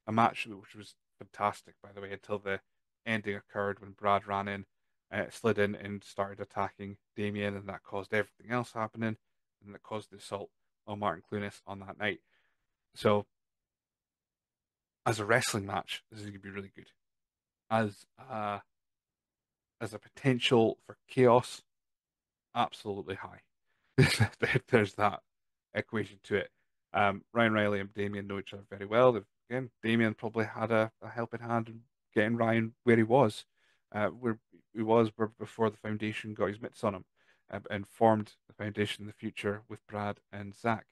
a match which was fantastic, by the way, until the ending occurred when Brad ran in. Uh, slid in and started attacking Damien, and that caused everything else happening, and that caused the assault on Martin Clunas on that night. So as a wrestling match, this is going to be really good. As a, as a potential for chaos, absolutely high. There's that equation to it. Um, Ryan Riley and Damien know each other very well. They've, again, Damien probably had a, a helping hand in getting Ryan where he was. Uh, where he was where before the Foundation got his mitts on him uh, and formed the Foundation in the Future with Brad and Zach.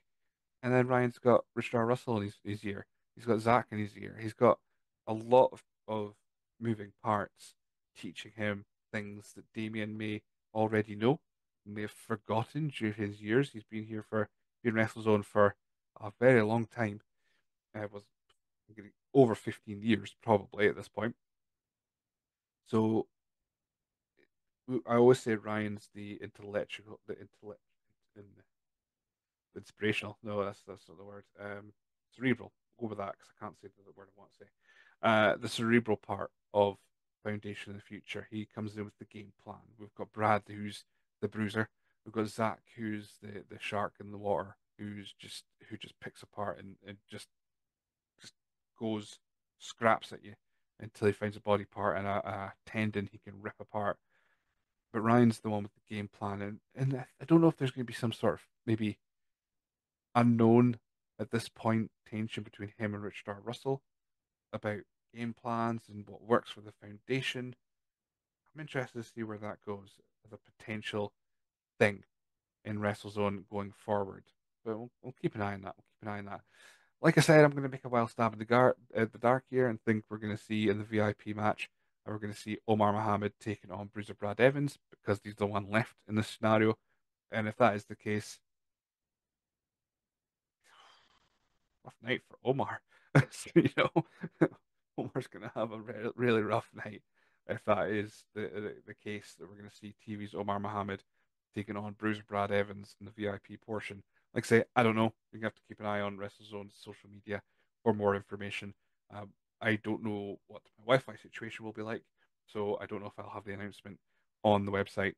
And then Ryan's got Richard R. Russell in his, his ear. He's got Zach in his ear. He's got a lot of, of moving parts teaching him things that Damien may already know, may have forgotten during his years. He's been here for, been WrestleZone for a very long time. Uh, it was over fifteen years probably at this point. So, I always say Ryan's the intellectual, the intellect, inspirational. No, that's that's not the word. Um, cerebral. We'll go with that because I can't say the word I want to say. Uh, the cerebral part of Foundation in the Future. He comes in with the game plan. We've got Brad, who's the bruiser. We've got Zach, who's the, the shark in the water, who's just who just picks apart and, and just just goes scraps at you until he finds a body part and a, a tendon he can rip apart. But Ryan's the one with the game plan, and, and I don't know if there's going to be some sort of maybe unknown at this point tension between him and Richard R. Russell about game plans and what works for the Foundation. I'm interested to see where that goes as a potential thing in WrestleZone going forward. But we'll, we'll keep an eye on that. We'll keep an eye on that. Like I said, I'm going to make a wild stab at the, gar at the dark here and think we're going to see in the V I P match, and we're going to see Umar Mohammed taking on Bruiser Brad Evans because he's the one left in this scenario. And if that is the case, rough night for Umar. So, you know, Umar's going to have a re really rough night if that is the, the, the case that we're going to see T V's Umar Mohammed taking on Bruiser Brad Evans in the V I P portion. Like I say, I don't know. You're going to have to keep an eye on WrestleZone's social media for more information. Um, I don't know what my Wi-Fi situation will be like, so I don't know if I'll have the announcement on the website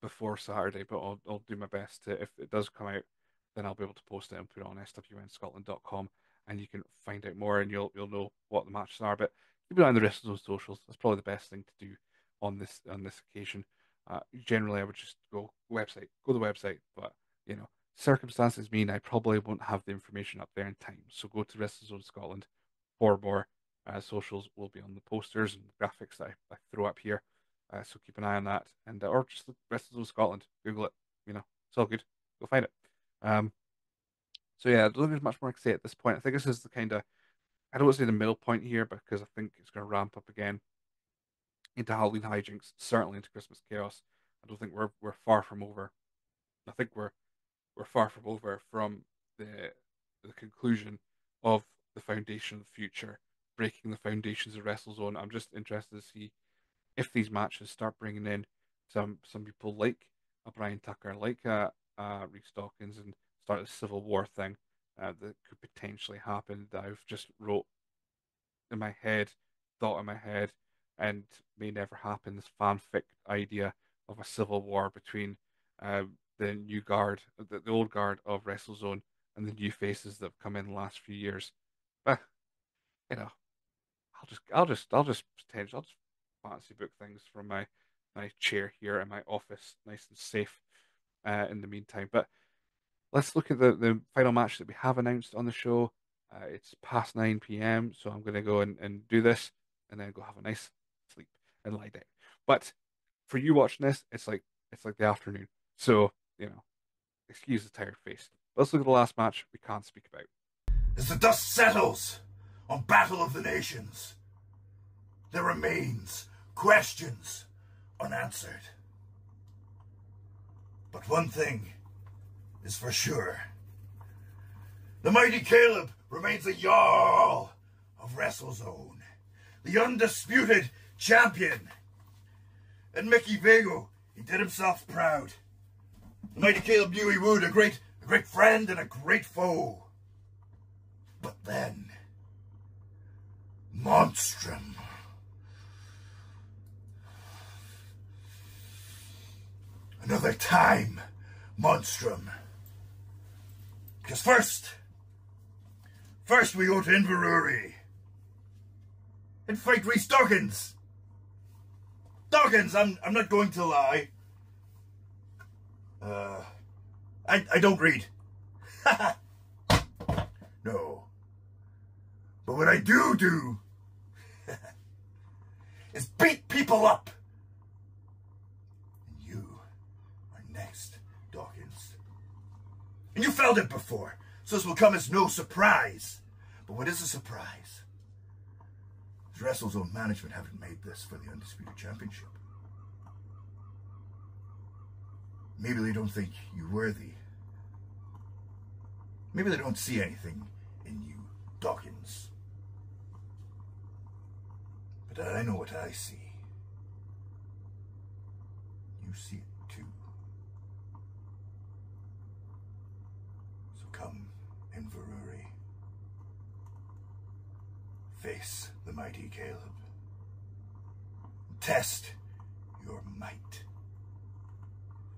before Saturday, but I'll, I'll do my best to, if it does come out, then I'll be able to post it and put it on S W N Scotland dot com, and you can find out more, and you'll you'll know what the matches are. But keep an eye on the WrestleZone socials. That's probably the best thing to do on this on this occasion. uh, generally I would just go website, go to the website. But, you know, circumstances mean I probably won't have the information up there in time. So go to WrestleZone Scotland for more. Uh, socials will be on the posters and graphics that I, I throw up here. Uh, so keep an eye on that. and uh, Or just the WrestleZone Scotland. Google it. You know, it's all good. Go find it. Um, so yeah, I don't think there's much more I can say at this point. I think this is the kind of, I don't want to say the middle point here, because I think it's going to ramp up again into Halloween hijinks, certainly into Christmas chaos. I don't think we're we're far from over. I think we're we're far from over from the the conclusion of the foundation of the future, breaking the foundations of WrestleZone. I'm just interested to see if these matches start bringing in some some people like a Brian Tucker, like a, a Rhys Dawkins, and start the Civil War thing uh, that could potentially happen. That I've just wrote in my head, thought in my head, and may never happen, this fanfic idea of a civil war between uh, the new guard, the, the old guard of WrestleZone, and the new faces that have come in the last few years. But you know, I'll just, I'll just, I'll just pretend, I'll just fancy book things from my my chair here in my office, nice and safe. Uh, in the meantime, but let's look at the the final match that we have announced on the show. Uh, it's past nine p m, so I'm going to go and, and do this, and then go have a nice sleep and lie down. But for you watching this, it's like it's like the afternoon, so you know, excuse the tired face. Let's look at the last match we can't speak about. As the dust settles on Battle of the Nations, there remains questions unanswered. But one thing is for sure. The mighty Caleb remains the Jarl of WrestleZone, the undisputed champion. And Mickey Vago, he did himself proud. The mighty Caleb knew he would, a great, a great friend and a great foe. But then, Monstrum. Another time, Monstrum. Because first, first we go to Inverurie and fight Rhys Dawkins. Dawkins, I'm I'm not going to lie. Uh, I I don't read. No. But what I do do is beat people up. Next, Dawkins. And you felt it before, so this will come as no surprise. But what is a surprise? Is WrestleZone management haven't made this for the Undisputed Championship. Maybe they don't think you worthy. Maybe they don't see anything in you, Dawkins. But I know what I see. You see it. Come, Inverurie. Face the mighty Caleb. Test your might.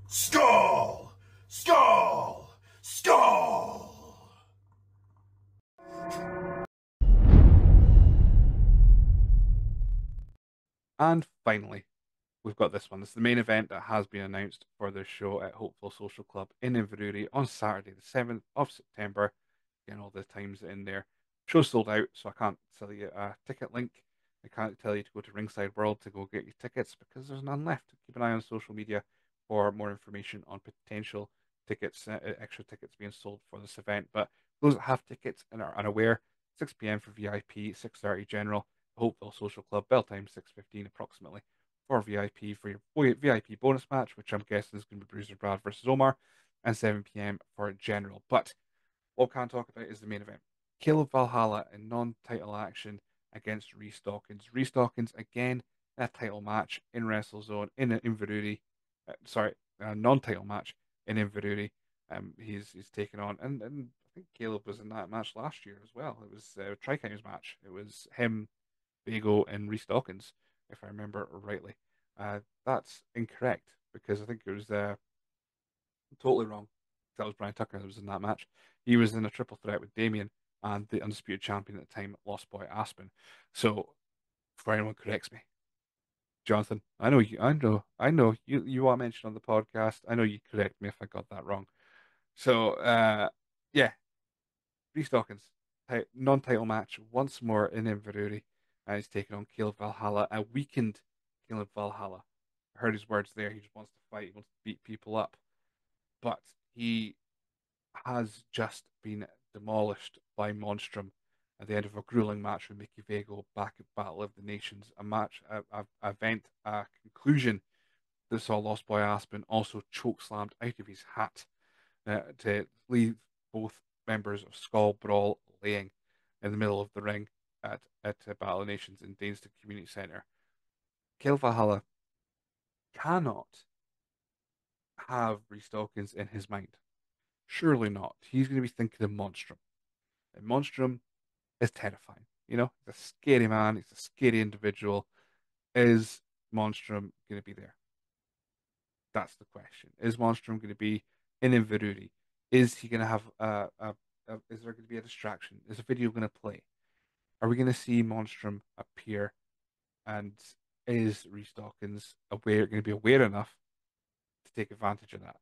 Skull! Skull! Skull! And finally, we've got this one. This is the main event that has been announced for this show at Hopeville Social Club in Inverurie on Saturday the seventh of September. Again, all the times in there. Show sold out, so I can't tell you a ticket link. I can't tell you to go to Ringside World to go get your tickets because there's none left. Keep an eye on social media for more information on potential tickets, uh, extra tickets being sold for this event. But those that have tickets and are unaware, six p m for V I P, six thirty general, Hopeville Social Club, bell time six fifteen approximately. Or V I P for your V I P bonus match, which I'm guessing is going to be Bruiser Brad versus Omar, and seven p m for general. But what we can talk about is the main event. Caleb Valhalla in non-title action against Rhys Dawkins. Rhys Dawkins, again, in a title match in WrestleZone, in Inverurie, uh, sorry, a non-title match in Inverurie. Um, he's he's taken on, and, and I think Caleb was in that match last year as well. It was a Tri-Counties match. It was him, Vago, and Rhys Dawkins, if I remember rightly. Uh, that's incorrect, because I think it was uh, totally wrong. That was Brian Tucker that was in that match. He was in a triple threat with Damien and the Undisputed Champion at the time, Lost Boy Aspen. So, if anyone corrects me, Jonathan, I know you, I know, I know you, you are mentioned on the podcast. I know you correct me if I got that wrong. So, uh, yeah, Rhys Dawkins, non-title match once more in Inverurie, and he's taking on Caleb Valhalla, a weakened Caleb Valhalla. I heard his words there. He just wants to fight. He wants to beat people up, but he has just been demolished by Monstrum at the end of a grueling match with Mickey Vago back at Battle of the Nations, a match, a, a event, a conclusion that saw Lost Boy Aspen also chokeslammed out of his hat uh, to leave both members of Skull Brawl laying in the middle of the ring at, at Battle of the Nations in Deanston Community Centre. Caleb Valhalla cannot have Rhys Dawkins in his mind. Surely not. He's going to be thinking of Monstrum. And Monstrum is terrifying. You know, he's a scary man. He's a scary individual. Is Monstrum going to be there? That's the question. Is Monstrum going to be in Inverurie? Is he going to have a, a, a? Is there going to be a distraction? Is a video going to play? Are we going to see Monstrum appear? And is Rhys Dawkins aware? Going to be aware enough to take advantage of that?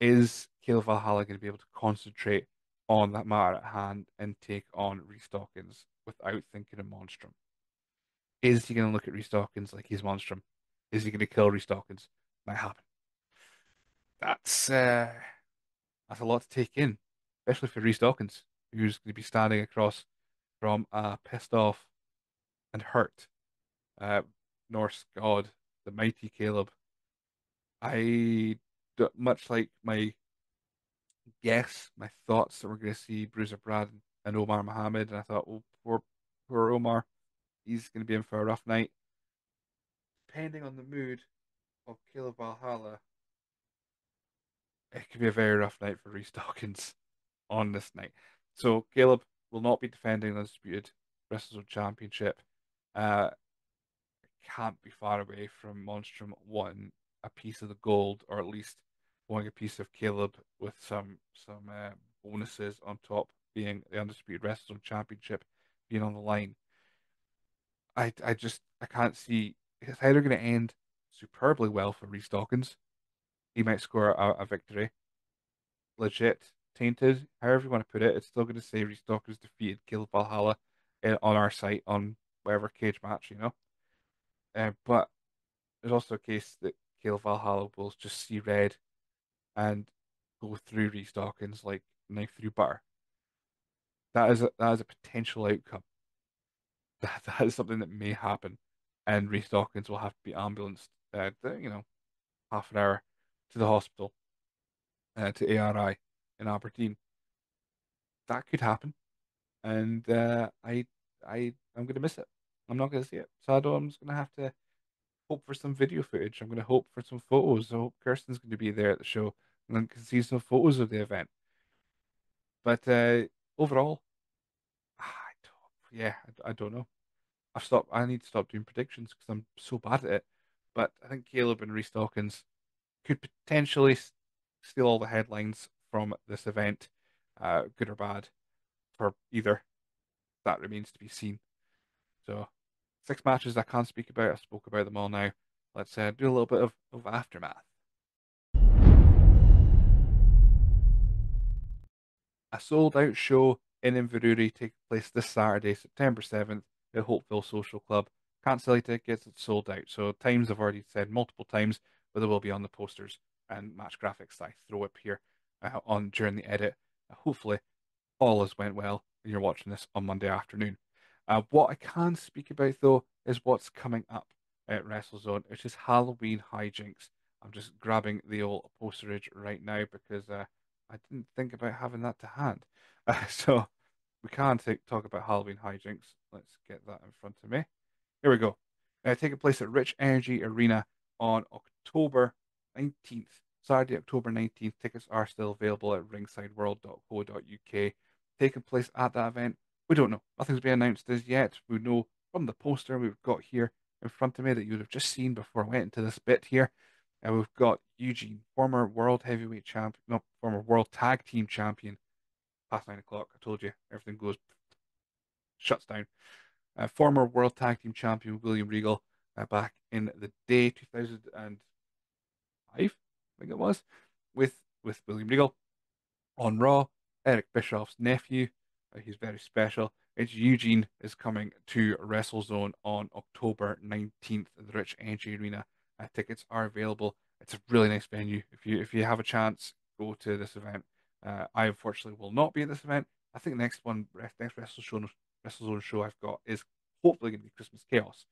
Is Caleb Valhalla going to be able to concentrate on that matter at hand and take on Rhys Dawkins without thinking of Monstrum? Is he going to look at Rhys Dawkins like he's Monstrum? Is he going to kill Rhys Dawkins? Might happen. That's uh, that's a lot to take in, especially for Rhys Dawkins, who's going to be standing across from a pissed off and hurt uh, Norse god, the mighty Caleb. I, much like my guess, my thoughts that we're going to see Bruiser Brad and Umar Mohammed, and I thought, oh, poor, poor Umar, he's going to be in for a rough night. Depending on the mood of Caleb Valhalla, it could be a very rough night for Rhys Dawkins on this night. So Caleb will not be defending the Undisputed WrestleZone Championship. Uh, can't be far away from Monstrum wanting a piece of the gold, or at least wanting a piece of Caleb with some some uh, bonuses on top, being the Undisputed WrestleZone Championship being on the line. I I just I can't see it's either going to end superbly well for Rhys Dawkins. He might score a, a victory, legit, tainted, however you want to put it. It's still going to say Rhys Dawkins defeated Caleb Valhalla in, on our site on whatever cage match, you know. Uh, but there's also a case that Caleb Valhalla will just see red and go through Rhys Dawkins like knife through butter. That is a, that is a potential outcome. That that is something that may happen, and Rhys Dawkins will have to be ambulanced, uh, you know, half an hour to the hospital, uh, to A R I in Aberdeen. That could happen, and uh, I I I'm gonna miss it. I'm not gonna see it, so I don't, I'm just gonna have to hope for some video footage. I'm going to hope for some photos. I hope Kirsten's going to be there at the show and then can see some photos of the event. But uh, overall, I don't, yeah, I, I don't know. I've stopped. I need to stop doing predictions because I'm so bad at it. But I think Caleb and Rhys Dawkins could potentially steal all the headlines from this event, uh, good or bad, for either. That remains to be seen. So, six matches I can't speak about. I spoke about them all now. Let's uh, do a little bit of, of aftermath. A sold-out show in Inverurie takes place this Saturday, September seventh, at Hopeville Social Club. Can't sell tickets, it's sold out. So times I've already said multiple times, but they will be on the posters and match graphics that I throw up here uh, on during the edit. Uh, hopefully, all has went well and you're watching this on Monday afternoon. Uh, what I can speak about, though, is what's coming up at WrestleZone, which is Halloween Hijinks. I'm just grabbing the old posterage right now because uh, I didn't think about having that to hand. Uh, so we can take, talk about Halloween Hijinks. Let's get that in front of me. Here we go. Uh, taking place at Rich Energy Arena on October nineteenth. Saturday, October nineteenth. Tickets are still available at ringside world dot co dot U K. Taking place at that event, we don't know. Nothing's been announced as yet. We know from the poster we've got here in front of me that you would have just seen before I went into this bit here. And we've got Eugene, former world heavyweight champion, no, former world tag team champion. Past nine o'clock, I told you, everything goes, shuts down. Uh, former world tag team champion William Regal uh, back in the day, two thousand five, I think it was, with with William Regal on Raw. Eric Bischoff's nephew, uh, he's very special. It's Eugene is coming to WrestleZone on October nineteenth at the Rich Energy Arena. Uh, tickets are available. It's a really nice venue. If you if you have a chance, go to this event. Uh, I unfortunately will not be at this event. I think the next one, next WrestleZone WrestleZone show I've got is hopefully going to be Christmas Chaos.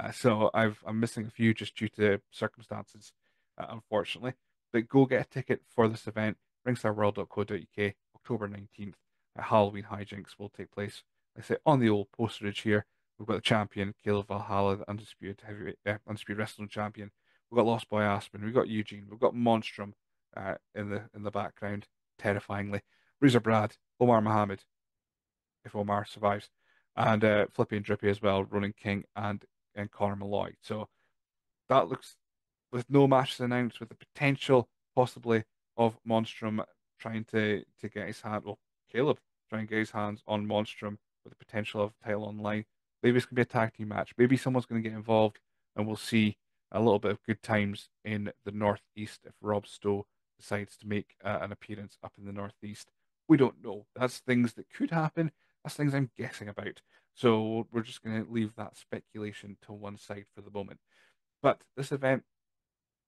Uh, so I've I'm missing a few just due to circumstances, uh, unfortunately. But go get a ticket for this event. ringstar world dot co dot U K, October nineteenth. Uh, Halloween Hijinks will take place. Like I say, on the old posterage here, we've got the champion Caleb Valhalla, the undisputed heavyweight, uh, undisputed wrestling champion. We've got Lost Boy Aspen. We've got Eugene. We've got Monstrum uh, in the in the background, terrifyingly. Bruiser Brad, Umar Mohammed, if Omar survives, and uh, Flippy and Drippy as well, Ronan King and and Conor Malloy. So that looks, with no matches announced, with the potential possibly of Monstrum trying to to get his hand, well, Caleb trying to get his hands on Monstrum with the potential of title online. Maybe it's gonna be a tag team match. Maybe someone's gonna get involved, and we'll see a little bit of good times in the Northeast if Rob Stowe decides to make uh, an appearance up in the Northeast. We don't know. That's things that could happen. That's things I'm guessing about. So we're just going to leave that speculation to one side for the moment. But this event,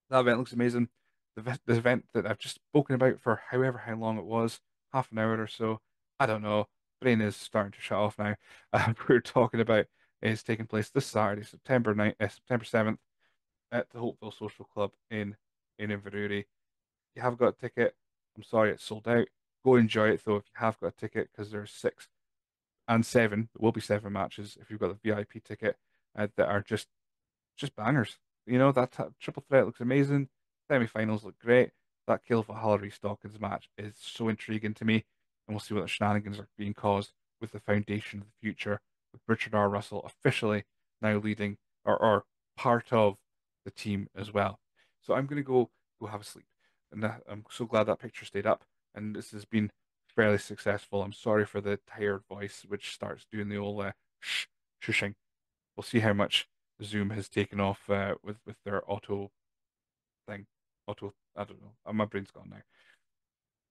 that event looks amazing. The, the event that I've just spoken about for however how long it was, half an hour or so, I don't know. Brain is starting to shut off now. Uh, we're talking about is taking place this Saturday, September ninth, uh, September seventh, at the Hopeville Social Club in in Inverurie. You have got a ticket. I'm sorry, it's sold out. Go enjoy it though if you have got a ticket, because there's six and seven. There will be seven matches if you've got the V I P ticket uh, that are just just bangers. You know, that t triple threat looks amazing. Semi-finals look great. That Caleb Valhalla Rhys Dawkins match is so intriguing to me, and we'll see what the shenanigans are being caused with the foundation of the future, with Richard R. Russell officially now leading or, or part of the team as well. So I'm going to go go have a sleep, and that, I'm so glad that picture stayed up. And this has been fairly successful. I'm sorry for the tired voice, which starts doing the old uh, shh, shushing. We'll see how much Zoom has taken off uh, with, with their auto thing. Auto, I don't know. My brain's gone now.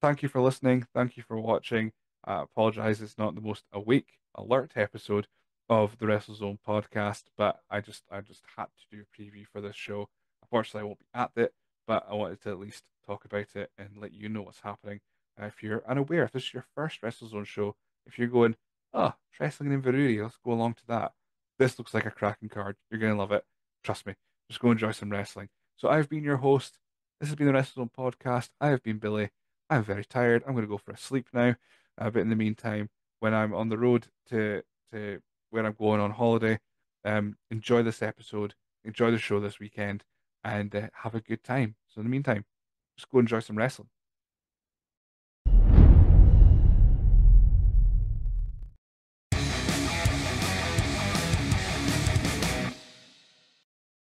Thank you for listening. Thank you for watching. I apologise, it's not the most awake, alert episode of the WrestleZone podcast, but I just, I just had to do a preview for this show. Unfortunately, I won't be at it, but I wanted to at least talk about it and let you know what's happening. Uh, if you're unaware, if this is your first WrestleZone show, if you're going, oh, wrestling in Inverurie, let's go along to that. This looks like a cracking card. You're going to love it. Trust me. Just go enjoy some wrestling. So I've been your host. This has been the WrestleZone podcast. I have been Billy. I'm very tired. I'm going to go for a sleep now. Uh, but in the meantime, when I'm on the road to, to where I'm going on holiday, um, enjoy this episode. Enjoy the show this weekend and uh, have a good time. So in the meantime, just go enjoy some wrestling.